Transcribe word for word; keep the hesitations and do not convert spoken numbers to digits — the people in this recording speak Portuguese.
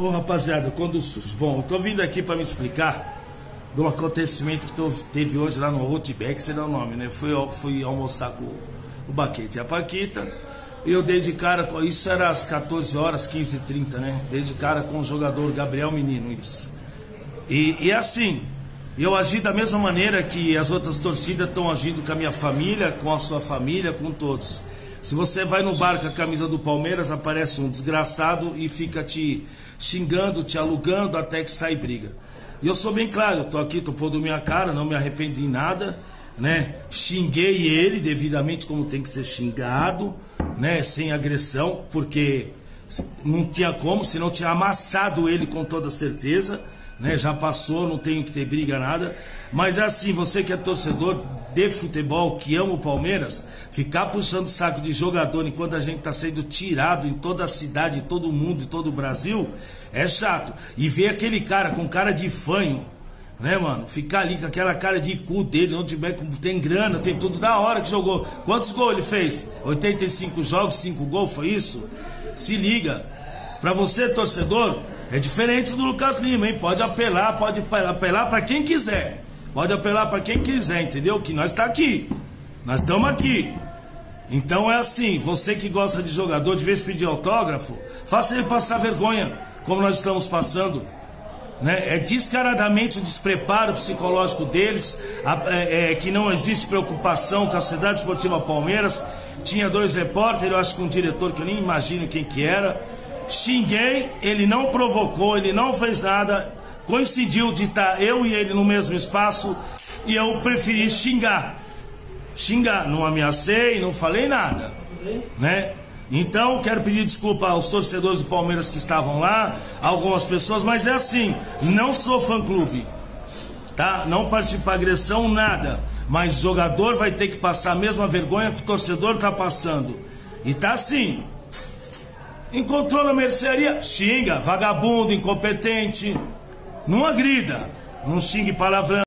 Ô oh, rapaziada, quando o SUS. Bom, eu tô vindo aqui pra me explicar do acontecimento que tô, teve hoje lá no Outback, sei lá o nome, né? Eu fui, fui almoçar com o Baqueta e a Paquita. E eu dei de cara com. Isso era às quatorze horas, quinze e trinta, né? Dei de cara com o jogador Gabriel Menino, isso. E, e assim, eu agi da mesma maneira que as outras torcidas estão agindo com a minha família, com a sua família, com todos. Se você vai no bar com a camisa do Palmeiras, aparece um desgraçado e fica te xingando, te alugando até que sai briga. E eu sou bem claro, eu tô aqui, tô pondo minha cara, não me arrependo em nada, né? Xinguei ele devidamente como tem que ser xingado, né? Sem agressão, porque não tinha como, senão eu tinha amassado ele com toda certeza, né? Já passou, não tenho que ter briga, nada. Mas é assim, você que é torcedor de futebol, que ama o Palmeiras, ficar puxando saco de jogador enquanto a gente está sendo tirado em toda a cidade, em todo o mundo, em todo o Brasil, é chato. E ver aquele cara com cara de fanho, né, mano? Ficar ali com aquela cara de cu dele, onde tem grana, tem tudo, da hora que jogou. Quantos gols ele fez? oitenta e cinco jogos, cinco gols, foi isso? Se liga. Pra você, torcedor, é diferente do Lucas Lima, hein? Pode apelar, pode apelar pra quem quiser. Pode apelar para quem quiser, entendeu? Que nós tá aqui, nós estamos aqui. Então é assim, você que gosta de jogador, de vez em pedir autógrafo, faça ele passar vergonha, como nós estamos passando, né? É descaradamente o despreparo psicológico deles, é, é, que não existe preocupação com a Sociedade Esportiva Palmeiras. Tinha dois repórteres, eu acho que um diretor que eu nem imagino quem que era. Xinguei, ele não provocou, ele não fez nada. Coincidiu de estar eu e ele no mesmo espaço e eu preferi xingar. Xingar, não ameacei, não falei nada, né? Então, quero pedir desculpa aos torcedores do Palmeiras que estavam lá, algumas pessoas, mas é assim, não sou fã-clube, tá? Não parti para agressão, nada. Mas o jogador vai ter que passar a mesma vergonha que o torcedor tá passando. E tá assim. Encontrou na mercearia, xinga, vagabundo, incompetente. Não agrida, não xingue palavrão.